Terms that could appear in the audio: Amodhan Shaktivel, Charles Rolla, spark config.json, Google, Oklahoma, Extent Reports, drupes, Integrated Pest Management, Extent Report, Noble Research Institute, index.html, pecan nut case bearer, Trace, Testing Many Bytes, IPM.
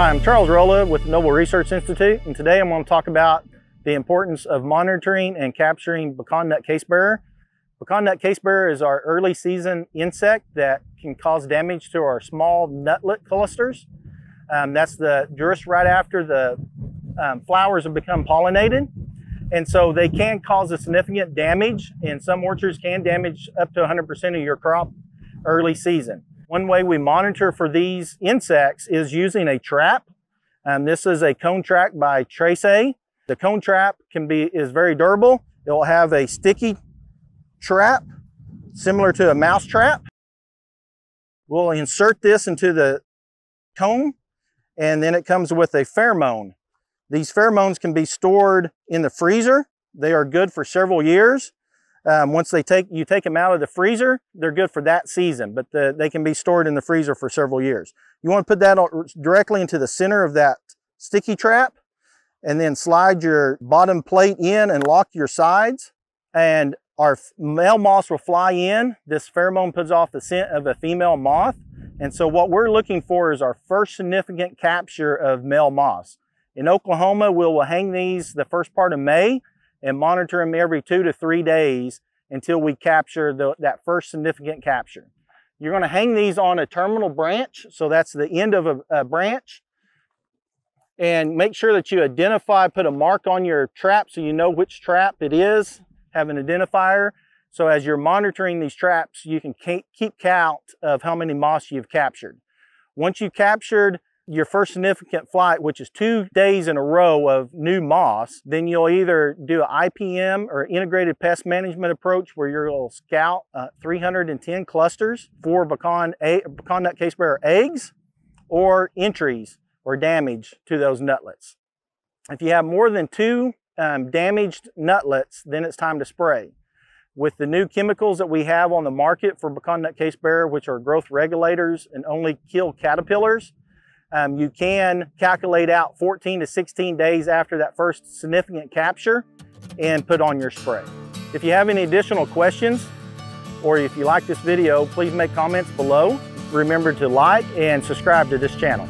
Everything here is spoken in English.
Hi, I'm Charles Rolla with the Noble Research Institute, and today I'm going to talk about the importance of monitoring and capturing pecan nut case bearer. Pecan nut case bearer is our early season insect that can cause damage to our small nutlet clusters. That's the drupes right after the flowers have become pollinated. And so they can cause a significant damage, and some orchards can damage up to 100% of your crop early season. One way we monitor for these insects is using a trap. This is a cone trap by Trace. The cone trap is very durable. It will have a sticky trap, similar to a mouse trap. We'll insert this into the cone, and then it comes with a pheromone. These pheromones can be stored in the freezer. They are good for several years. Once you take them out of the freezer, they're good for that season, but they can be stored in the freezer for several years. You want to put that directly into the center of that sticky trap, and then slide your bottom plate in and lock your sides, and our male moths will fly in. This pheromone puts off the scent of a female moth, and so what we're looking for is our first significant capture of male moths. In Oklahoma, we will hang these the first part of May and monitor them every 2 to 3 days until we capture that first significant capture. You're going to hang these on a terminal branch, so that's the end of a branch. And make sure that you identify, put a mark on your trap so you know which trap it is, have an identifier. So as you're monitoring these traps, you can keep count of how many moths you've captured. Once you've captured your first significant flight, which is 2 days in a row of new moths, then you'll either do an IPM or integrated pest management approach where you'll scout 310 clusters for pecan nut case bearer eggs or entries or damage to those nutlets. If you have more than two damaged nutlets, then it's time to spray. With the new chemicals that we have on the market for pecan nut case bearer, which are growth regulators and only kill caterpillars, you can calculate out 14 to 16 days after that first significant capture and put on your spray. If you have any additional questions, or if you like this video, please make comments below. Remember to like and subscribe to this channel.